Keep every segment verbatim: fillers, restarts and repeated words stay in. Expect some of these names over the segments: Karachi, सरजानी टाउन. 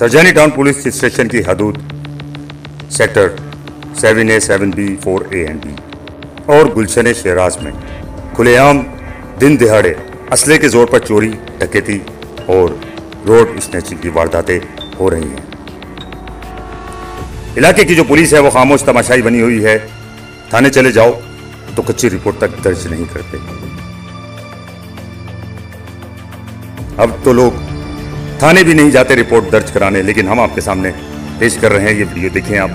सरजानी टाउन police station की हदूद sector seven A seven B four A and B और गुलशन शहराज में खुलेआम दिन दिहाड़े असले के जोर पर चोरी, डकैती और रोड स्नैचिंग की वारदातें हो रही हैं। इलाके की जो पुलिस है वो खामोश तमाशाई बनी हुई है। थाने चले जाओ तो कच्ची रिपोर्ट तक दर्ज नहीं करते। अब तो लोग थाने भी नहीं जाते रिपोर्ट दर्ज कराने, लेकिन हम आपके सामने पेश कर रहे हैं ये वीडियो। देखें आप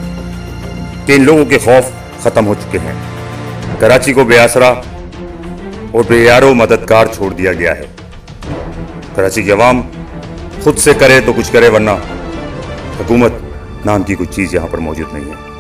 कि इन लोगों के खौफ खत्म हो चुके हैं। कराची को बेआसरा और बेयारो मददगार छोड़ दिया गया है। कराची की आवाम खुद से करे तो कुछ करे, वरना हुकूमत नाम की कोई चीज़ यहाँ पर मौजूद नहीं है।